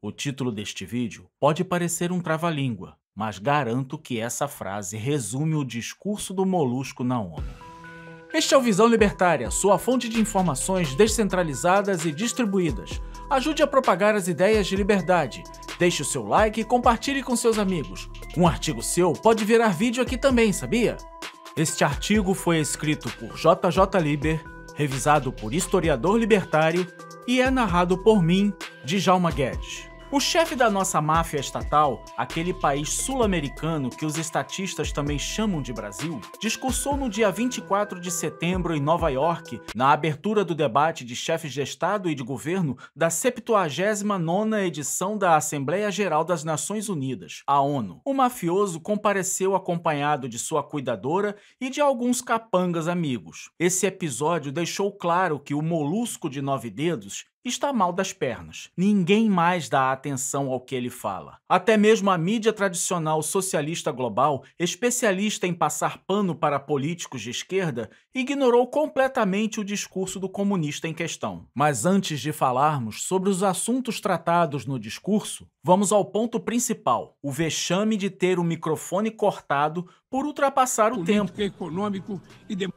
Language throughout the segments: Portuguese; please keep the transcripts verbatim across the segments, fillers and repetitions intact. O título deste vídeo pode parecer um trava-língua, mas garanto que essa frase resume o discurso do molusco na ONU. Este é o Visão Libertária, sua fonte de informações descentralizadas e distribuídas. Ajude a propagar as ideias de liberdade. Deixe o seu like e compartilhe com seus amigos. Um artigo seu pode virar vídeo aqui também, sabia? Este artigo foi escrito por J J Liber, revisado por historiador libertário e é narrado por mim, Djalma Guedes. O chefe da nossa máfia estatal, aquele país sul-americano que os estatistas também chamam de Brasil, discursou no dia vinte e quatro de setembro em Nova York, na abertura do debate de chefes de Estado e de governo da septuagésima nona edição da Assembleia Geral das Nações Unidas, a ONU. O mafioso compareceu acompanhado de sua cuidadora e de alguns capangas amigos. Esse episódio deixou claro que o molusco de nove dedos está mal das pernas. Ninguém mais dá atenção ao que ele fala. Até mesmo a mídia tradicional socialista global, especialista em passar pano para políticos de esquerda, ignorou completamente o discurso do comunista em questão. Mas antes de falarmos sobre os assuntos tratados no discurso, vamos ao ponto principal, o vexame de ter o microfone cortado por ultrapassar o tempo. Político, econômico e democrático.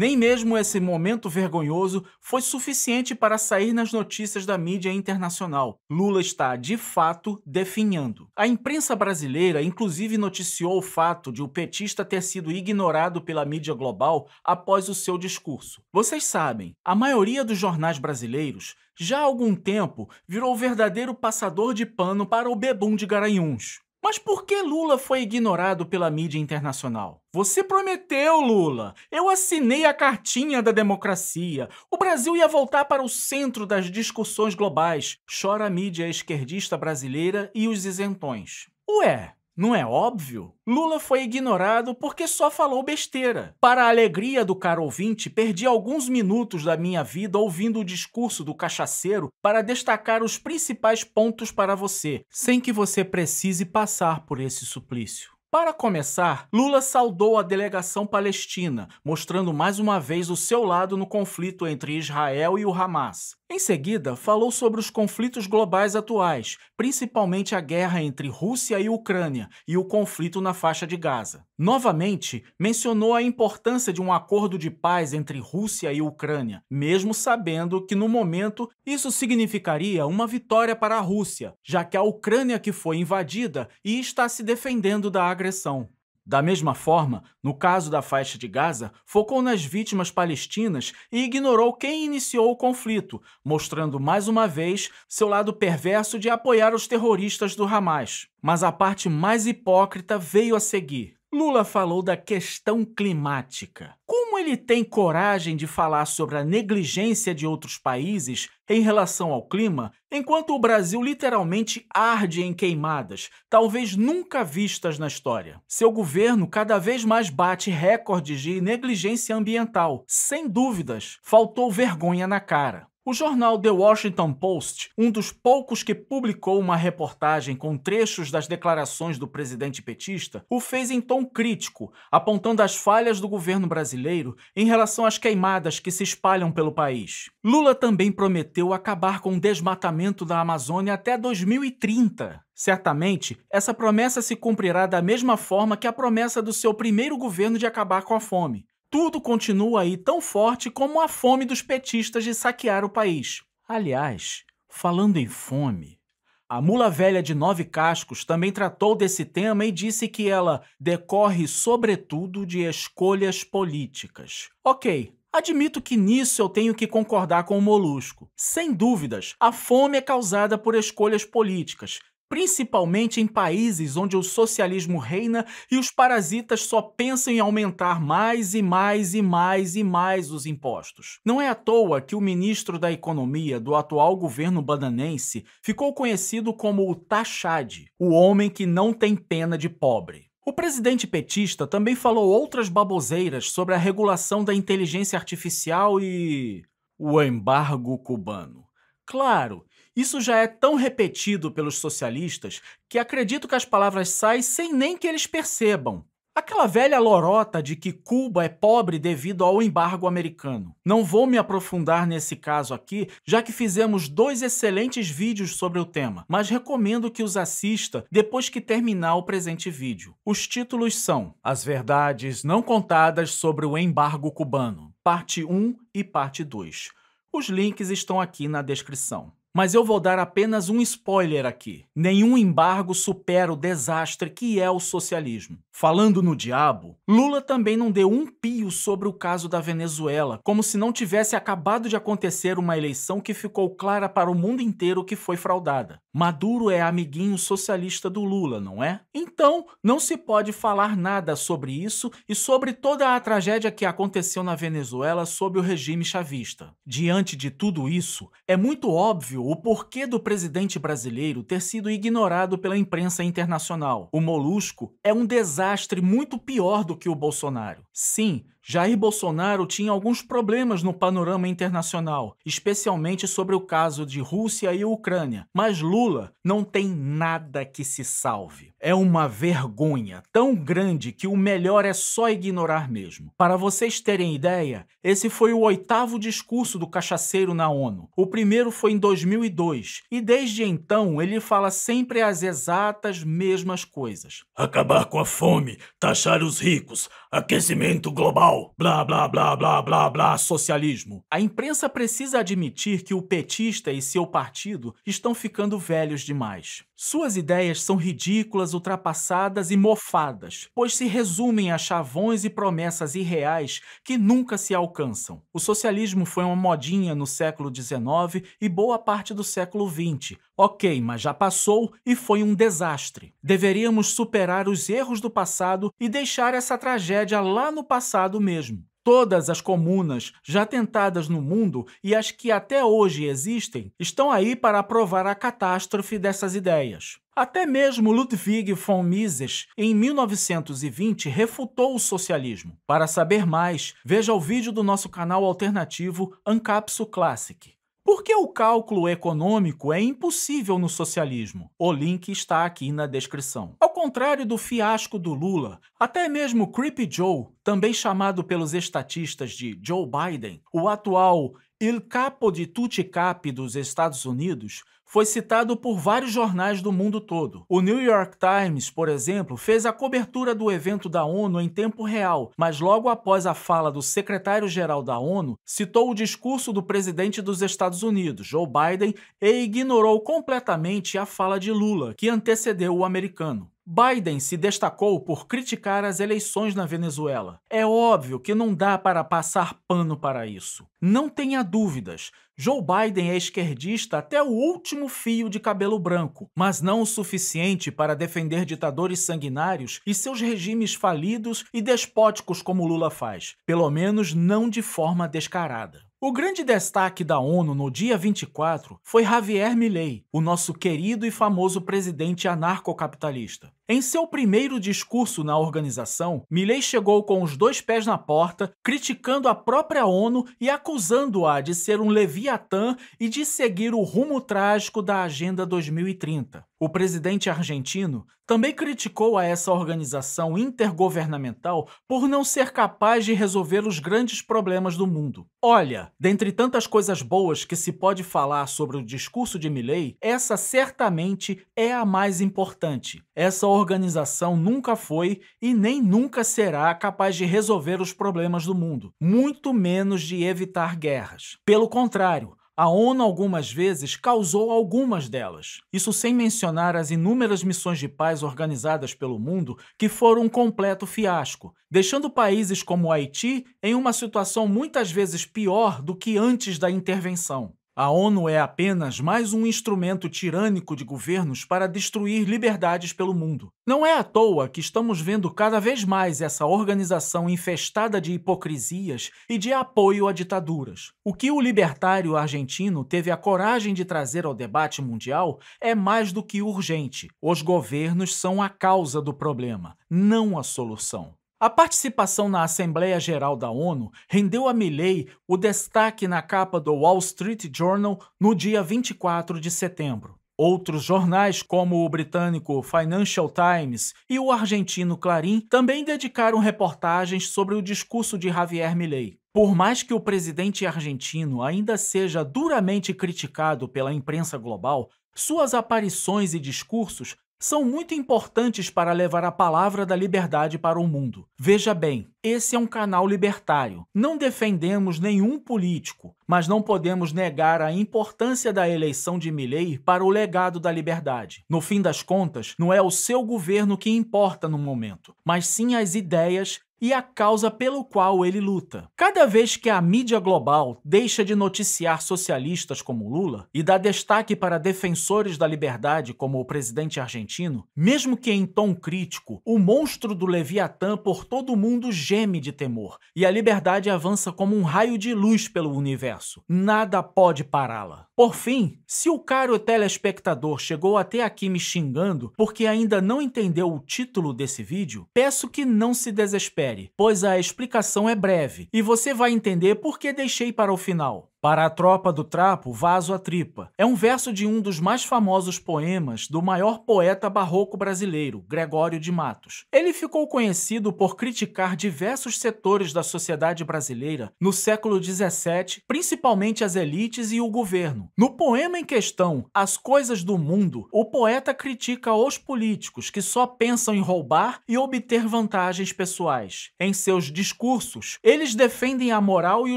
Nem mesmo esse momento vergonhoso foi suficiente para sair nas notícias da mídia internacional. Lula está, de fato, definhando. A imprensa brasileira inclusive noticiou o fato de o petista ter sido ignorado pela mídia global após o seu discurso. Vocês sabem, a maioria dos jornais brasileiros já há algum tempo virou verdadeiro passador de pano para o bebum de Garanhuns. Mas por que Lula foi ignorado pela mídia internacional? Você prometeu, Lula! Eu assinei a cartinha da democracia. O Brasil ia voltar para o centro das discussões globais. Chora a mídia esquerdista brasileira e os isentões. Ué, não é óbvio? Lula foi ignorado porque só falou besteira. Para a alegria do caro ouvinte, perdi alguns minutos da minha vida ouvindo o discurso do cachaceiro para destacar os principais pontos para você, sem que você precise passar por esse suplício. Para começar, Lula saudou a delegação palestina, mostrando mais uma vez o seu lado no conflito entre Israel e o Hamas. Em seguida, falou sobre os conflitos globais atuais, principalmente a guerra entre Rússia e Ucrânia e o conflito na faixa de Gaza. Novamente, mencionou a importância de um acordo de paz entre Rússia e Ucrânia, mesmo sabendo que, no momento, isso significaria uma vitória para a Rússia, já que a Ucrânia que foi invadida e está se defendendo da agressão. Da mesma forma, no caso da faixa de Gaza, focou nas vítimas palestinas e ignorou quem iniciou o conflito, mostrando mais uma vez seu lado perverso de apoiar os terroristas do Hamas. Mas a parte mais hipócrita veio a seguir. Lula falou da questão climática. Como ele tem coragem de falar sobre a negligência de outros países em relação ao clima, enquanto o Brasil literalmente arde em queimadas, talvez nunca vistas na história. Seu governo cada vez mais bate recordes de negligência ambiental. Sem dúvidas, faltou vergonha na cara. O jornal The Washington Post, um dos poucos que publicou uma reportagem com trechos das declarações do presidente petista, o fez em tom crítico, apontando as falhas do governo brasileiro em relação às queimadas que se espalham pelo país. Lula também prometeu acabar com o desmatamento da Amazônia até dois mil e trinta. Certamente, essa promessa se cumprirá da mesma forma que a promessa do seu primeiro governo de acabar com a fome. Tudo continua aí tão forte como a fome dos petistas de saquear o país. Aliás, falando em fome, a mula velha de nove cascos também tratou desse tema e disse que ela decorre sobretudo de escolhas políticas. Ok. Admito que nisso eu tenho que concordar com o molusco. Sem dúvidas, a fome é causada por escolhas políticas, principalmente em países onde o socialismo reina e os parasitas só pensam em aumentar mais e mais e mais e mais os impostos. Não é à toa que o ministro da Economia do atual governo bananense ficou conhecido como o Taxade, o homem que não tem pena de pobre. O presidente petista também falou outras baboseiras sobre a regulação da inteligência artificial e o embargo cubano. Claro, isso já é tão repetido pelos socialistas que acredito que as palavras saem sem nem que eles percebam. Aquela velha lorota de que Cuba é pobre devido ao embargo americano. Não vou me aprofundar nesse caso aqui, já que fizemos dois excelentes vídeos sobre o tema, mas recomendo que os assista depois que terminar o presente vídeo. Os títulos são As Verdades Não Contadas sobre o Embargo Cubano, parte um e parte dois. Os links estão aqui na descrição. Mas eu vou dar apenas um spoiler aqui. Nenhum embargo supera o desastre que é o socialismo. Falando no diabo, Lula também não deu um pio sobre o caso da Venezuela, como se não tivesse acabado de acontecer uma eleição que ficou clara para o mundo inteiro que foi fraudada. Maduro é amiguinho socialista do Lula, não é? Então, não se pode falar nada sobre isso e sobre toda a tragédia que aconteceu na Venezuela sob o regime chavista. Diante de tudo isso, é muito óbvio o porquê do presidente brasileiro ter sido ignorado pela imprensa internacional. O Molusco é um desastre muito pior do que o Bolsonaro. Sim, Jair Bolsonaro tinha alguns problemas no panorama internacional, especialmente sobre o caso de Rússia e Ucrânia, mas Lula não tem nada que se salve. É uma vergonha tão grande que o melhor é só ignorar mesmo. Para vocês terem ideia, esse foi o oitavo discurso do cachaceiro na ONU. O primeiro foi em dois mil e dois, e desde então ele fala sempre as exatas mesmas coisas. Acabar com a fome, taxar os ricos, aquecimento global, blá, blá, blá, blá, blá, blá, socialismo. A imprensa precisa admitir que o petista e seu partido estão ficando velhos demais. Suas ideias são ridículas, ultrapassadas e mofadas, pois se resumem a chavões e promessas irreais que nunca se alcançam. O socialismo foi uma modinha no século dezenove e boa parte do século vinte. Ok, mas já passou e foi um desastre. Deveríamos superar os erros do passado e deixar essa tragédia lá no passado mesmo. Todas as comunas já tentadas no mundo e as que até hoje existem estão aí para provar a catástrofe dessas ideias. Até mesmo Ludwig von Mises, em mil novecentos e vinte, refutou o socialismo. Para saber mais, veja o vídeo do nosso canal alternativo Ancapsu Classic. Por que o cálculo econômico é impossível no socialismo? O link está aqui na descrição. Ao contrário do fiasco do Lula, até mesmo Creepy Joe, também chamado pelos estatistas de Joe Biden, o atual Il Capo di Tutti Capi dos Estados Unidos, foi citado por vários jornais do mundo todo. O New York Times, por exemplo, fez a cobertura do evento da ONU em tempo real, mas logo após a fala do secretário-geral da ONU, citou o discurso do presidente dos Estados Unidos, Joe Biden, e ignorou completamente a fala de Lula, que antecedeu o americano. Biden se destacou por criticar as eleições na Venezuela. É óbvio que não dá para passar pano para isso. Não tenha dúvidas, Joe Biden é esquerdista até o último fio de cabelo branco, mas não o suficiente para defender ditadores sanguinários e seus regimes falidos e despóticos como Lula faz, pelo menos não de forma descarada. O grande destaque da ONU no dia vinte e quatro foi Javier Milei, o nosso querido e famoso presidente anarcocapitalista. Em seu primeiro discurso na organização, Milei chegou com os dois pés na porta, criticando a própria ONU e acusando-a de ser um leviatã e de seguir o rumo trágico da Agenda dois mil e trinta. O presidente argentino também criticou a essa organização intergovernamental por não ser capaz de resolver os grandes problemas do mundo. Olha, dentre tantas coisas boas que se pode falar sobre o discurso de Milei, essa certamente é a mais importante. Essa organização nunca foi e nem nunca será capaz de resolver os problemas do mundo, muito menos de evitar guerras. Pelo contrário, a ONU algumas vezes causou algumas delas. Isso sem mencionar as inúmeras missões de paz organizadas pelo mundo que foram um completo fiasco, deixando países como o Haiti em uma situação muitas vezes pior do que antes da intervenção. A ONU é apenas mais um instrumento tirânico de governos para destruir liberdades pelo mundo. Não é à toa que estamos vendo cada vez mais essa organização infestada de hipocrisias e de apoio a ditaduras. O que o libertário argentino teve a coragem de trazer ao debate mundial é mais do que urgente. Os governos são a causa do problema, não a solução. A participação na Assembleia Geral da ONU rendeu a Milei o destaque na capa do Wall Street Journal no dia vinte e quatro de setembro. Outros jornais, como o britânico Financial Times e o argentino Clarín, também dedicaram reportagens sobre o discurso de Javier Milei. Por mais que o presidente argentino ainda seja duramente criticado pela imprensa global, suas aparições e discursos são muito importantes para levar a palavra da liberdade para o mundo. Veja bem, esse é um canal libertário. Não defendemos nenhum político, mas não podemos negar a importância da eleição de Milei para o legado da liberdade. No fim das contas, não é o seu governo que importa no momento, mas sim as ideias e a causa pelo qual ele luta. Cada vez que a mídia global deixa de noticiar socialistas como Lula e dá destaque para defensores da liberdade como o presidente argentino, mesmo que em tom crítico, o monstro do Leviatã por todo o mundo geme de temor, e a liberdade avança como um raio de luz pelo universo. Nada pode pará-la. Por fim, se o caro telespectador chegou até aqui me xingando porque ainda não entendeu o título desse vídeo, peço que não se desespere, pois a explicação é breve e você vai entender por que deixei para o final. Para a tropa do trapo, vazo a tripa. É um verso de um dos mais famosos poemas do maior poeta barroco brasileiro, Gregório de Matos. Ele ficou conhecido por criticar diversos setores da sociedade brasileira no século dezessete, principalmente as elites e o governo. No poema em questão, As Coisas do Mundo, o poeta critica os políticos que só pensam em roubar e obter vantagens pessoais. Em seus discursos, eles defendem a moral e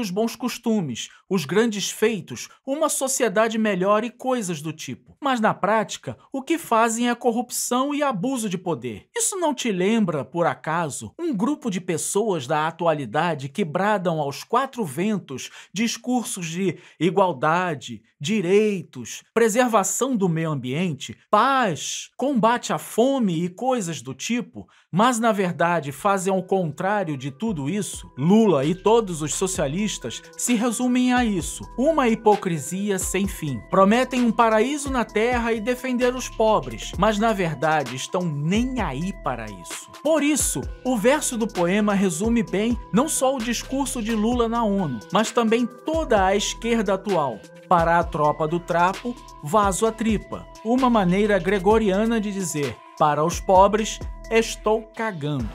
os bons costumes, os grandes feitos, uma sociedade melhor e coisas do tipo. Mas na prática, o que fazem é corrupção e abuso de poder. Isso não te lembra, por acaso, um grupo de pessoas da atualidade que bradam aos quatro ventos discursos de igualdade, direitos, preservação do meio ambiente, paz, combate à fome e coisas do tipo, mas na verdade fazem o contrário de tudo isso? Lula e todos os socialistas se resumem a isso. Isso, uma hipocrisia sem fim. Prometem um paraíso na terra e defender os pobres, mas na verdade estão nem aí para isso. Por isso, o verso do poema resume bem não só o discurso de Lula na ONU, mas também toda a esquerda atual. Para a tropa do trapo, vazo a tripa. Uma maneira gregoriana de dizer: para os pobres, estou cagando.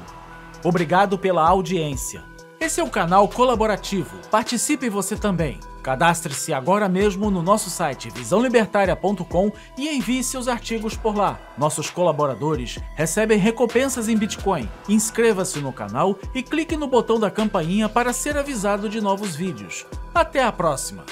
Obrigado pela audiência. Esse é o canal colaborativo. Participe você também. Cadastre-se agora mesmo no nosso site visão libertária ponto com e envie seus artigos por lá. Nossos colaboradores recebem recompensas em Bitcoin. Inscreva-se no canal e clique no botão da campainha para ser avisado de novos vídeos. Até a próxima!